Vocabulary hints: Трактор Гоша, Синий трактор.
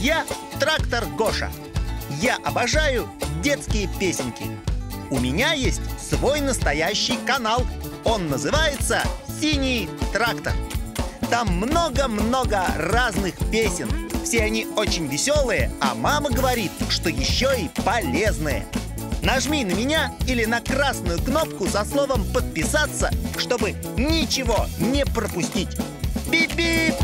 Я Трактор Гоша. Я обожаю детские песенки. У меня есть свой настоящий канал. Он называется «Синий трактор». Там много-много разных песен. Все они очень веселые, а мама говорит, что еще и полезные. Нажми на меня или на красную кнопку со словом «Подписаться», чтобы ничего не пропустить. Пип-пип!